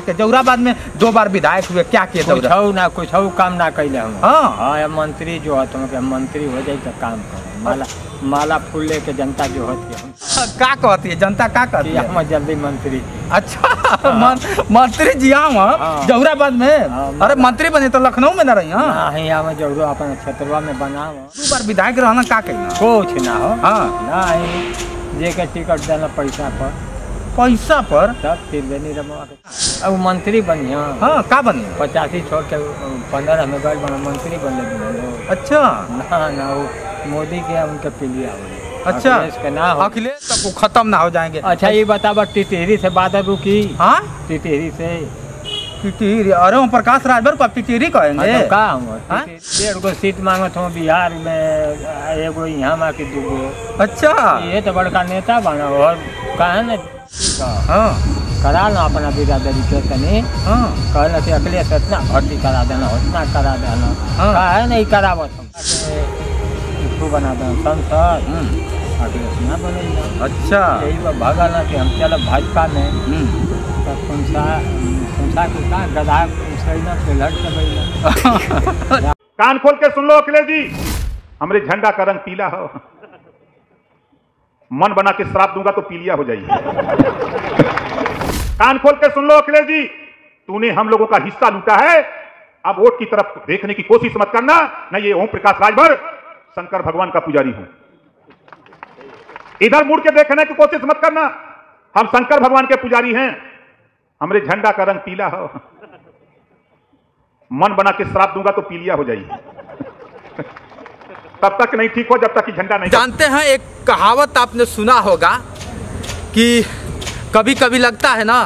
जौराबाद में दो बार विधायक हुए, क्या किए? कुछ हो काम ना कैले हम। हाँ, मंत्री जो है तुम मंत्री हो जाए तो काम कर। माला फूल लेके जनता जो होती है का कहती है, जनता का कहती है हम जल्दी मंत्री। अच्छा मंत्री जी आम जौराबाद में? अरे मंत्री बने तो लखनऊ में न रही। हाँ, जौरा अपने क्षेत्रवा में बनाओ। दो बार विधायक रहना का कहना कुछ ना हो। हाँ, जे के टिकट देना पैसा पर, पैसा पर फिर देनी रमवा। अब मंत्री बनिया। हाँ, का बनिया? 85 छोड़ के 15 में गए मंत्री बन लगे। अच्छा ना मोदी के उनके पिलिया। अच्छा अखिलेश तक वो खत्म ना हो जाएंगे। अच्छा ये बतावा टिटहरी से बादल रुकी? हाँ टिटहरी से। टिटहरी? अरे ओम प्रकाश राजभर को टिटहरी कहेंगे? डेढ़ गो सीट मांगत हूँ बिहार में, एगो यहाँ माँ की दूगो। अच्छा ये तो बड़का नेता बना और का है न। हाँ करा ना अपना बिरादरी के तनी। हाँ कहना कि अखिलेश इतना भर्ती करा देना, उतना करा देना। हाँ है नहीं करावत हम इसको बना देना संसद। अखिलेश ना बनेगा। अच्छा यही भागा ना कि हम चलो भाजपा में। संसा के साथ गधा सैना से लड़ के कान खोल के सुन लो अखिलेश जी, हमारे झंडा का रंग पीला हो। मन बना के श्राप दूंगा तो पीलिया हो जाएगी। कान खोल के सुन लो अखिलेश जी, तूने हम लोगों का हिस्सा लूटा है, अब वोट की तरफ देखने की कोशिश मत करना। मैं ये ओम प्रकाश राजभर शंकर भगवान का पुजारी हूं, इधर मुड़ के देखने की कोशिश मत करना। हम शंकर भगवान के पुजारी हैं, हमरे झंडा का रंग पीला हो। मन बना के श्राप दूंगा तो पीलिया हो जाएगी। तब तक नहीं ठीक हो जब तक कि झंडा नहीं। जानते हैं एक कहावत आपने सुना होगा कि कभी कभी लगता है ना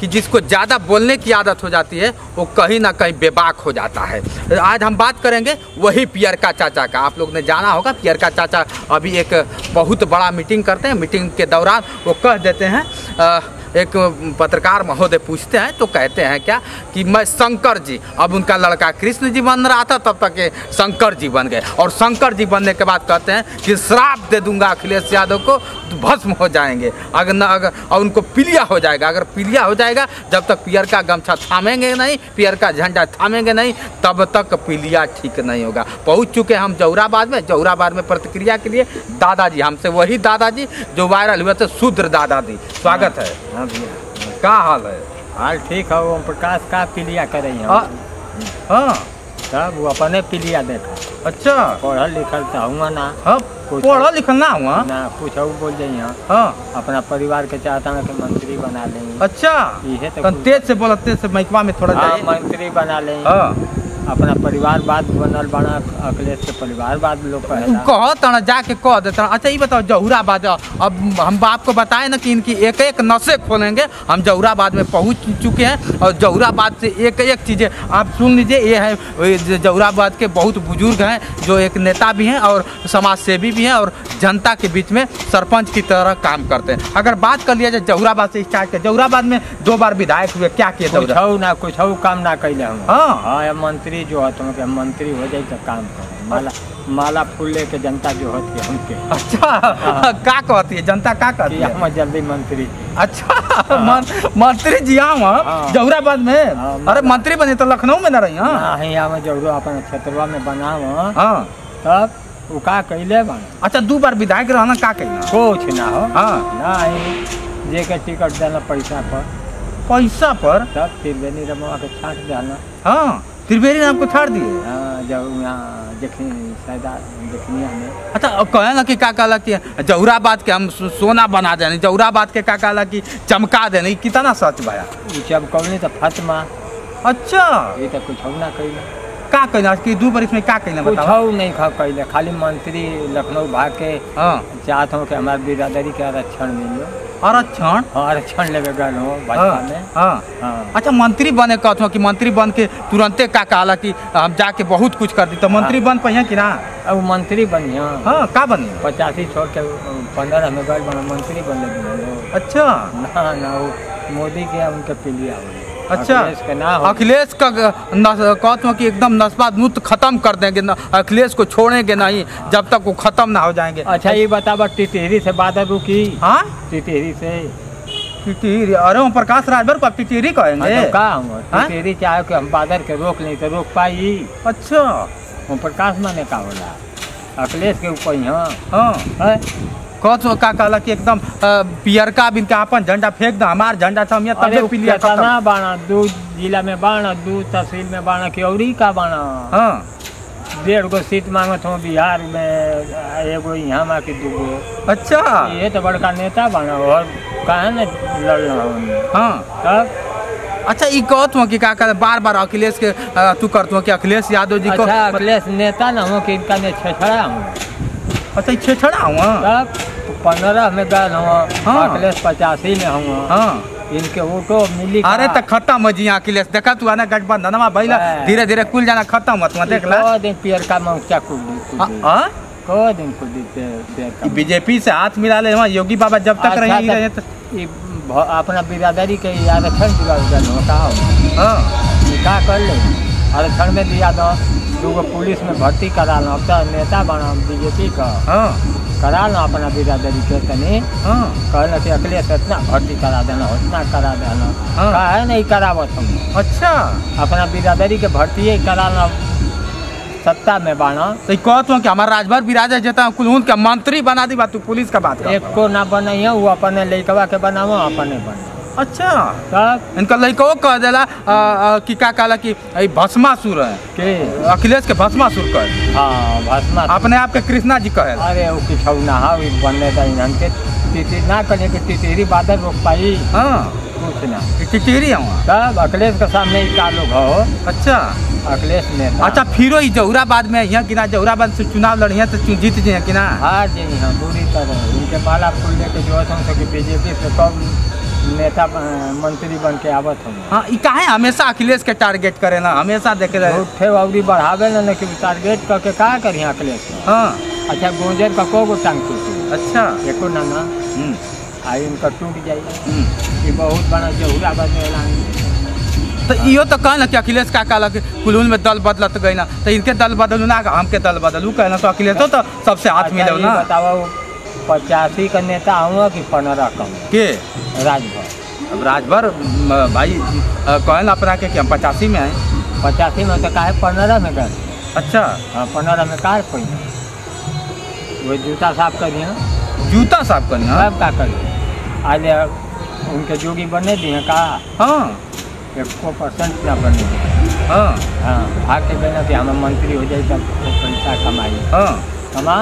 कि जिसको ज़्यादा बोलने की आदत हो जाती है वो कहीं ना कहीं बेबाक हो जाता है। आज हम बात करेंगे वही पियरका चाचा का। आप लोग ने जाना होगा पियरका चाचा अभी एक बहुत बड़ा मीटिंग करते हैं, मीटिंग के दौरान वो कह देते हैं, एक पत्रकार महोदय पूछते हैं तो कहते हैं क्या कि मैं शंकर जी, अब उनका लड़का कृष्ण जी बन रहा था तब तक शंकर जी बन गए, और शंकर जी बनने के बाद कहते हैं कि श्राप दे दूंगा अखिलेश यादव को, भस्म हो जाएंगे अगर और उनको पीलिया हो जाएगा। अगर पीलिया हो जाएगा जब तक पियर का गमछा थामेंगे नहीं, पियर का झंडा थामेंगे नहीं, तब तक पीलिया ठीक नहीं होगा। पहुँच चुके हम जौराबाद में। जौराबाद में प्रतिक्रिया के लिए दादाजी, हमसे वही दादाजी जो वायरल हुए थे, शूद्र दादाजी, स्वागत है। का हाल है? हाल ठीक है। ओम प्रकाश का पीलिया करे तब वो अपने पीलिया देखा। अच्छा पढ़ल लिखल तो हुआ ना? हाँ पढ़ल लिखल ना हुआ ना, कुछ बोल जाइए। हाँ अपना परिवार के चाहता हूँ कि मंत्री बना लेंगे। अच्छा ये तो तेज से बोला, तेज से मैकवा में थोड़ा। हाँ मंत्री बना लेंगे, अपना परिवारवाद बनल बना अखिलेश के परिवारवाद लोग कह जाके कह देता। अच्छा ये बताओ जौराबाद, अब हम आपको बताए ना कि इनकी एक एक नसें खोलेंगे। हम जौराबाद में पहुंच चुके हैं और जौराबाद से एक एक चीज़ें आप सुन लीजिए। ये है जौराबाद के बहुत बुजुर्ग हैं जो एक नेता भी हैं और समाज सेवी भी हैं और जनता के बीच में सरपंच की तरह काम करते हैं। अगर बात कर लिया जाए जौराबाद से स्टार्ट कर, जौराबाद में दो बार विधायक हुए, क्या किए? कुछ हो काम ना कैले हम। हाँ मंत्री जो है तुम मंत्री हो जाए तो काम कर। माला फूल लेके जनता जो होती है उनके। अच्छा का कहती है, जनता का कहती है हम जल्दी मंत्री। अच्छा मंत्री जी आम जौराबाद में? अरे मंत्री बने तो लखनऊ में न रही। हाँ जौरा अपने क्षेत्रवा में बनाओ तब वो का कैले बन। अच्छा दो बार विधायक रहना का कहना कुछ ना हो। नहीं जे के टिकट देना पैसा पर, पैसा पर तब त्रिवेणी रमवा के छाट देना। हाँ त्रिवेणी नाम को छाड़ दिए जब यहाँ देखनिया में। अच्छा कहे ना कि का कहला कि जौराबाद के हम सोना बना देने, जौराबाद के का कहला कि चमका देने। कितना सच भाया चमकौनी तो फतमा। अच्छा ये तो कुछ होना कही का कहना कि दो बार इसमें का कहना बताओ? नहीं कहले खाली मंत्री लखनऊ भाग के चाहता हूँ कि हमारे बिरादरी के आरक्षण मिले। आरक्षण? आरक्षण लेवे गए हो भाजपा में। अच्छा मंत्री बने कहते हो कि मंत्री बन के तुरंते का कहला कि हम जाके बहुत कुछ कर दी, तो मंत्री बन पहिया कि ना? अब मंत्री बनिया। हाँ का बनिया? 85 छोड़ के 15 में गए मंत्री बन लगे। अच्छा ना मोदी के उनके पिलिया। अच्छा अखिलेश का कहते हो कि एकदम नस्वादनुत खत्म कर देंगे, अखिलेश को छोड़ेंगे नहीं जब तक वो खत्म ना हो जाएंगे। अच्छा ये बतावा टिटहरी से बादल रुकी? हाँ टिटहरी से टिटीरी, अरे ओम प्रकाश राजभर को आप टिटीरी कहेंगे? तो का हम टिटीरी चाहे कि हम बादर के रोक नहीं तो रोक पाई। अच्छा, ओम प्रकाश माने का होला? अखिलेश के ऊपर हाँ तो का कहला कि एकदम पियरका बिन के अपन झंडा फेंक दो, हमार झंडा हम तबे पिलिया ना बाणा दू जिला में बाणा दू तहसील में बाणा की औरी का बाणा। हाँ 1.5 गो सीट मांगत हूँ बिहार में, एगो यहाँ माँ की 2 गो। अच्छा ये तो बड़का नेता बाणा और कहा न लड़ रहा हूँ। हाँ तब अच्छा ये कहत हूँ कि का कहते बार बार अखिलेश के तू करत हूँ कि अखिलेश यादव जी को। अखिलेश नेता न हो कि इनका ने छछड़ा हूँ। अच्छा छेछड़ा हुआ 15 में गए हुआ, अखिलेश 85 में हुआ। हाँ इनके वोटो मिली। अरे तो खत्म जी अखिलेश, देखा तू आना गठबंधन भैया धीरे धीरे कुल जाना खत्म मत देख ला। पियरका मौका कुल बीजेपी से हाथ मिला ले योगी बाबा जब तक रहे अपना बिरादरी के आरक्षण का कर ले, आरक्षण में दिया दो 2 गो पुलिस में भर्ती करा लो, तब नेता बना बीजेपी का। हाँ करा लो अपना बिरादरी के तनी। हाँ कहना कि अखिलेश इतना भर्ती करा देना उतना करा देना। हाँ का है नहीं करावत हम। अच्छा अपना बिरादरी के भर्ती ही करा लो सत्ता में बना। तो कहत हूँ कि हमारा राजभर बिरादर जता कुल के मंत्री बना दी बात, तू पुलिस का बात एक को ना बनाइए, वो अपने लड़कवा के बनाओ अपने बना। अच्छा तब इनका लड़को कह देला कि का कहला कि भस्मासुर है के अखिलेश के भस्मासुर कह। हाँ भस्मा अपने आप के कृष्णा जी कहे। अरे वो किछौ ना हावी बनने दा इनहन के टिटी ना कने के टिटीरी बादर रोक पाई। हाँ कुछ ना टिटीरी हुआ तब अखिलेश के सामने ही का लोग हो। अच्छा अखिलेश ने। अच्छा फिर ही जौराबाद में यहाँ किना जौराबाद से चुनाव लड़िया तो जीत जाए कि ना? हार जाइए हम पूरी तरह, इनके माला फूल लेके जो हम सके बीजेपी से कब नेता मंत्री बन के आवत हम। हाँ काहे हमेशा अखिलेश के टारगेट करे ना, हमेशा देखे उठे अवरी बढ़ावे ना कि टारगेट करके का करी अखिलेश। हाँ अच्छा गोजर का को गो टांग टूट। अच्छा एको ना ना आई इनका टूट जाए ये बहुत बड़ा जौराबाद में ऐलान। तो यो तो कह न कि अखिलेश का कहला कि कुलून में दल बदलत गई ना, तो इनके दल बदलू ना हमके दल बदलू कहना, तो अखिलेश तो सबसे हाथ मिले ना। बताओ 85 का नेता हुआ कि 15 कम के राजभर? अब राजभर भाई कहन अपना के कि हम 85 में आए। 85 में तो कहा 15 में गए। अच्छा 15 में कार कोई वो जूता साफ करिए, जूता साफ करिए सब का करिए आज उनके जोगी बनने दिए का। हाँ 100% ना बनने दिए। हाँ हाँ भाग के कहना कि हम मंत्री हो जाए तब पैसा कमाई। हाँ कमा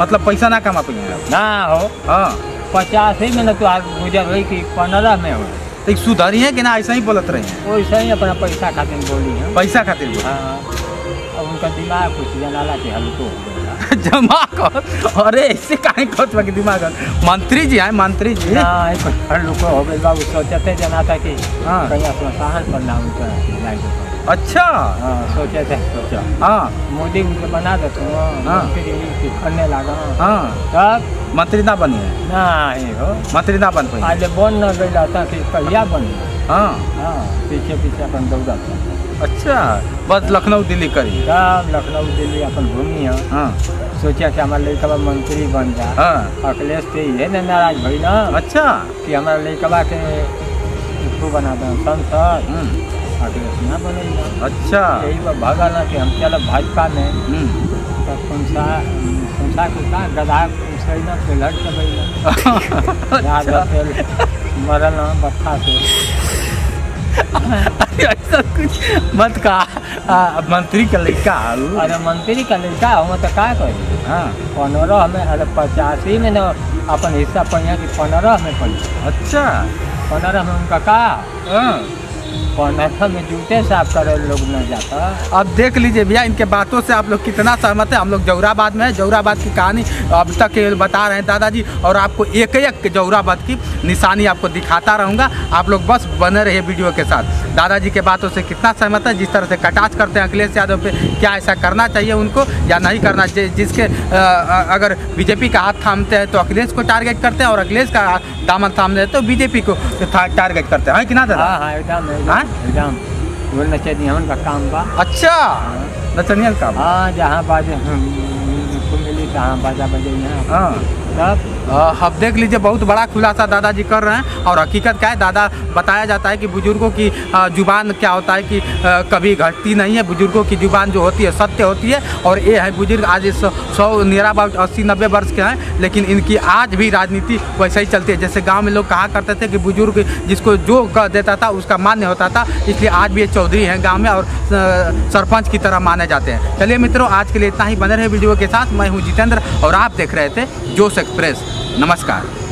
मतलब पैसा ना कमा पाएंगे ना हो। हाँ 85 में न तुहार गुजर हुई कि 15 में हो तो सुधरिए कि ना, ऐसा ही बोलत रहे ऐसा ही अपना पैसा खातिर बोली है, पैसा खातिर बोली। हाँ अब उनका दिमाग कुछ जनाला के हल्को जमा कर। अरे ऐसे काहे कहत कि दिमाग मंत्री जी आए मंत्री जी हल्को हो गए बाबू, सोचते जना था कि कहीं शमशान पर नाम कर। अच्छा सोचा था सोचा। हाँ मोदी मुझे बना देते करने लगा। हाँ तब मंत्री ना बनी ना हो, मंत्री ना बन पाई आज बन न गई था कि कहिया बनी। हाँ हाँ पीछे पीछे अपन दौड़ा था। अच्छा बस लखनऊ दिल्ली करी तब लखनऊ दिल्ली अपन घूमी। हाँ सोचा कि हमारा लड़का मंत्री बन जाए। हाँ अखिलेश से ये ना नाराज भई ना। अच्छा कि हमारा लड़का के उसको बना दें संसद ना बनेगा। अच्छा यही बात भागा ना कि हम चलो भाजपा में गधा मरना बच्चा से ऐसा कुछ मत का मंत्री का लड़का। अरे मंत्री का लड़का हम तो क्या करें। हाँ 15 में अरे 85 में न अपन हिस्सा पड़िया कि 15 में पड़ी। अच्छा 15 में उनका का 15 में जूते साफ करे लोग न जाता। अब देख लीजिए भैया इनके बातों से आप लोग कितना सहमत है। हम लोग जौराबाद में है, जौराबाद की कहानी अब तक केवल बता रहे हैं दादाजी, और आपको एक एक जौराबाद की निशानी आपको दिखाता रहूँगा, आप लोग बस बने रहिए वीडियो के साथ। दादाजी के बातों से कितना सहमत है, जिस तरह से कटाक्ष करते हैं अखिलेश यादव पे, क्या ऐसा करना चाहिए उनको या नहीं करना चाहिए, जिसके अगर बीजेपी का हाथ थामते हैं तो अखिलेश को टारगेट करते हैं और अखिलेश का दामन थामते हैं तो बीजेपी को टारगेट करते हैं कि ना दादा? हाँ एकदम एकदम बोल नचनियन का काम बा। अच्छा नचनियन काम। हाँ जहाँ बाजे मिली तहाँ बाजा बजे। हाँ तब अब देख लीजिए बहुत बड़ा खुलासा दादाजी कर रहे हैं। और हकीकत क्या है, दादा बताया जाता है कि बुज़ुर्गों की ज़ुबान क्या होता है कि कभी घटती नहीं है। बुज़ुर्गों की ज़ुबान जो होती है सत्य होती है। और ये है बुज़ुर्ग आज 100 नियर अबाउट 80-90 वर्ष के हैं, लेकिन इनकी आज भी राजनीति वैसे ही चलती है। जैसे गाँव में लोग कहा करते थे कि बुज़ुर्ग जिसको जो कह देता था उसका मान्य होता था, इसलिए आज भी ये चौधरी हैं गाँव में और सरपंच की तरह माने जाते हैं। चलिए मित्रों, आज के लिए इतना ही। बने रहे वीडियो के साथ। मैं हूँ जितेंद्र और आप देख रहे थे जोश एक्सप्रेस। नमस्कार।